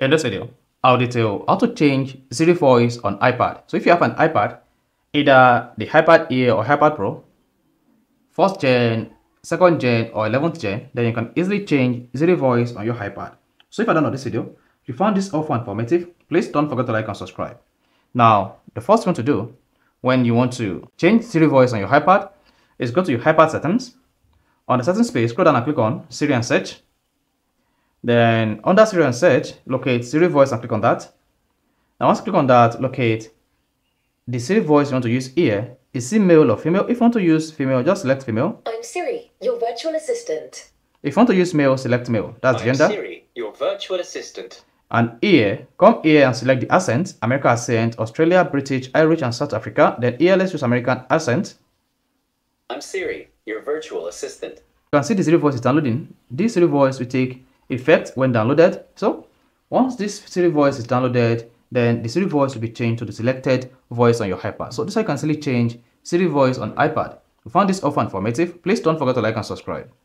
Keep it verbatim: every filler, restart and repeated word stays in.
In this video, I'll detail how to change Siri voice on iPad. So if you have an iPad, either the iPad Air or iPad Pro, first gen, second gen, or eleventh gen, then you can easily change Siri voice on your iPad. So if I don't know this video, if you found this helpful and informative, please don't forget to like and subscribe. Now, the first thing to do when you want to change Siri voice on your iPad is go to your iPad settings. On the settings page, scroll down and click on Siri and search. Then under Siri and search, locate Siri voice and click on that. Now once you click on that, locate the Siri voice you want to use here. Is it male or female? If you want to use female, just select female. I'm Siri, your virtual assistant. If you want to use male, select male. That's I'm gender. Siri, your virtual assistant. And here, come here and select the accent, American accent, Australia, British, Irish, and South Africa. Then here, let's use American accent. I'm Siri, your virtual assistant. You can see the Siri voice is downloading. This Siri voice will take effect when downloaded. So once this Siri voice is downloaded, then the Siri voice will be changed to the selected voice on your iPad. So this I can easily change Siri voice on iPad. If you found this helpful and informative, please don't forget to like and subscribe.